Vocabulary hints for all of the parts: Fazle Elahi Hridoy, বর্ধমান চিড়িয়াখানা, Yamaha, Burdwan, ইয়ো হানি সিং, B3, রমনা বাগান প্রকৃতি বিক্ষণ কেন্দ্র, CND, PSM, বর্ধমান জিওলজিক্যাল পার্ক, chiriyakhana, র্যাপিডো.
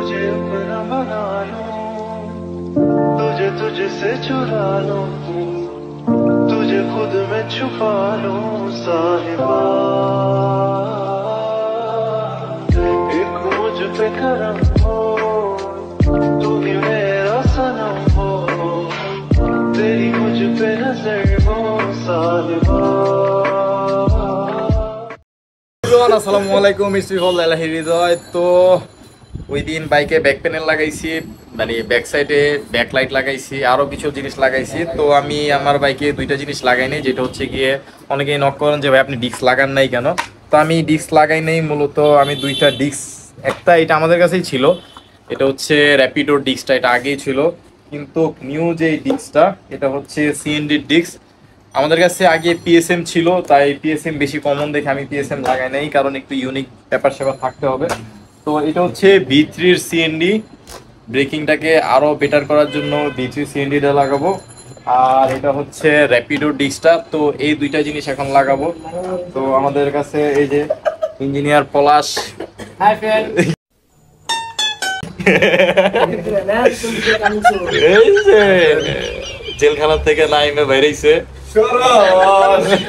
तुझे अपना बना लूं, तुझे तुझसे चुरा लूं, तुझे खुद में छुपा लूं साहिबा। एक मुझ पे करम हो, तू भी मेरा सनम हो, तेरी मुझ पे नजर हो साहिबा। আসসালামু আলাইকুম, ইসি হল আল্লাহ হৃদয়। তো ওই দিন বাইকে ব্যাক প্যানেল লাগাইছি, মানে ব্যাক সাইডে ব্যাক লাইট লাগাইছি, আরও কিছু জিনিস লাগাইছি। তো আমি আমার বাইকে দুইটা জিনিস লাগাই নাই, যেটা হচ্ছে গিয়ে অনেকেই নক করেন যে ভাই আপনি ডিস্ক লাগান নাই কেন। তো আমি ডিস্ক লাগাই নাই, মূলত আমি দুইটা ডিস্ক, একটা এটা আমাদের কাছেই ছিল, এটা হচ্ছে র্যাপিডো ডিস্কটা, এটা আগেই ছিল, কিন্তু নিউ যে ডিস্কটা এটা হচ্ছে সিএনডি ডিস্ক। আমাদের কাছে আগে PSM ছিল, তাই PSM বেশি কমন দেখে আমি PSM লাগাই নাই, কারণ একটু ইউনিক ব্যাপার সেবা থাকতে হবে। তো এটা হচ্ছে B3 CND, ব্রেকিংটাকে আরও বেটার করার জন্য B3 CNDটা লাগাবো। আর এটা হচ্ছে র্যাপিডো ডিস্কটা। তো এই দুইটা জিনিস এখন লাগাবো। তো আমাদের কাছে এই যে ইঞ্জিনিয়ার পলাশ, হাই ফ্রেন্ড, এই যে জেলখানা থেকে নাইমে বেরিয়েছে। আমার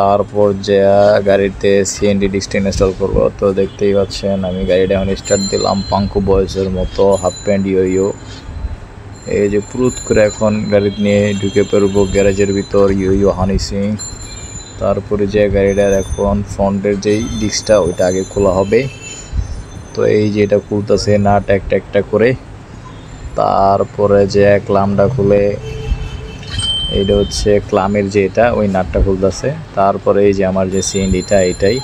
তারপর যে গাড়িতে সিএনডি ডিস্কটা ইনস্টল করবো। তো দেখতেই পাচ্ছেন আমি গাড়িটা এখন স্টার্ট দিলাম পাঙ্কু বয়সের মতো, হাফ প্যান্ট ইয়ো, এই যে প্রুত করে এখন গাড়ি নিয়ে ঢুকে পড়বো গ্যারেজের ভিতর, ইয়ো হানি সিং। তারপরে যে গাড়িটার এখন ফ্রন্টের যেই ডিস্কটা ওইটা আগে খোলা হবে। তো এই যে এটা খুলতেছে নাট একটা একটা করে, তারপরে যে ক্লামটা খুলে, এটা হচ্ছে ক্লামের যে এটা ওই নাটটা খুলতেছে। তারপরে এই যে আমার যে সিএনডিটা, এটাই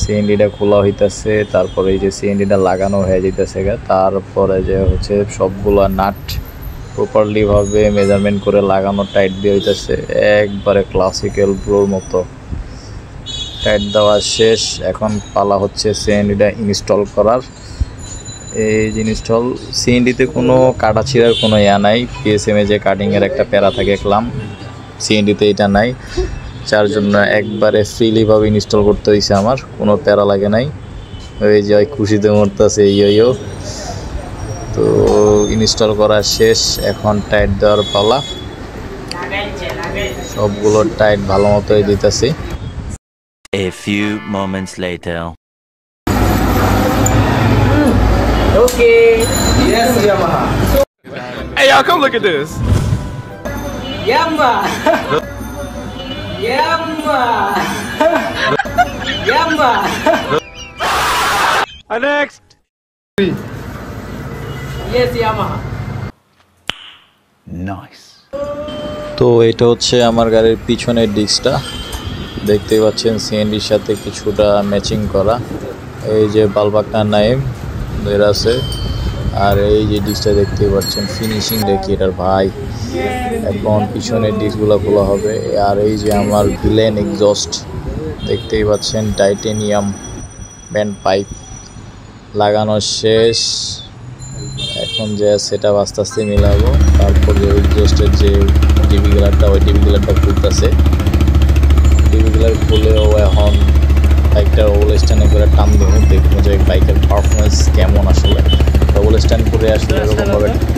সিএনডিটা খোলা হইতেছে, তারপরে এই যে সিএনডিটা লাগানো হয়ে যেতেছে। তারপরে যে হচ্ছে সবগুলো নাট প্রপারলিভাবে মেজারমেন্ট করে লাগানো, টাইট দিয়ে হইতেছে একবারে ক্লাসিক্যাল ব্রোর মতো। টাইট দেওয়া শেষ, এখন পালা হচ্ছে সিএনডিটা ইনস্টল করার। এই জিনিসটল সিএনডিতে কোনো কাটা ছিঁড়ার কোনো ইয়া নাই, পিএসএমে যে কাটিংয়ের একটা প্যারা থাকে ক্লাম, সিএনডিতে এটা নাই, যার জন্য একবারে ফ্রিলিভাবে ইনস্টল করতে হয়েছে, আমার কোনো প্যারা লাগে নাই। ওই যে খুশিতে মরতেছে ইয়ো। তো ইনস্টল করা শেষ, এখন টাইট দেওয়ার পালা, সবগুলো টাইট ভালো মতোই দিতেছি। A few moments later. Okay. Yes, Yamaha. Hey, y'all, come look at this. Yamaha. Yamaha. Yamaha. Next. Yes, Yamaha. Nice. তো এটা হচ্ছে আমার গাড়ির পিছনের ডিস্কটা, দেখতেই পাচ্ছেন সিএনডির সাথে কিছুটা ম্যাচিং করা। এই যে বালবাকনা নাইম এর আছে, আর এই যে ডিস্কটা দেখতে পাচ্ছেন ফিনিশিং দেখি এটার ভাই। এখন পিছনের ডিস্কগুলো খোলা হবে। আর এই যে আমার ভিলেন এক্সস্ট দেখতেই পাচ্ছেন, টাইটেনিয়াম ব্যান্ড পাইপ লাগানো শেষ। এখন যে সেটা আস্তে আস্তে মিলাবো, তারপর যে এক্সস্টের যে ডিবি গিলারটা, ওই ডিবি গিলারটা খুলতেছে। ডিবি গিলার খুলেও এখন বাইকটা ওল স্ট্যান্ডে করে টান দেবো, দেখবো যে বাইকের পারফরমেন্স কেমন। আসলে ওল স্ট্যান্ড করে আসলে এরকমভাবে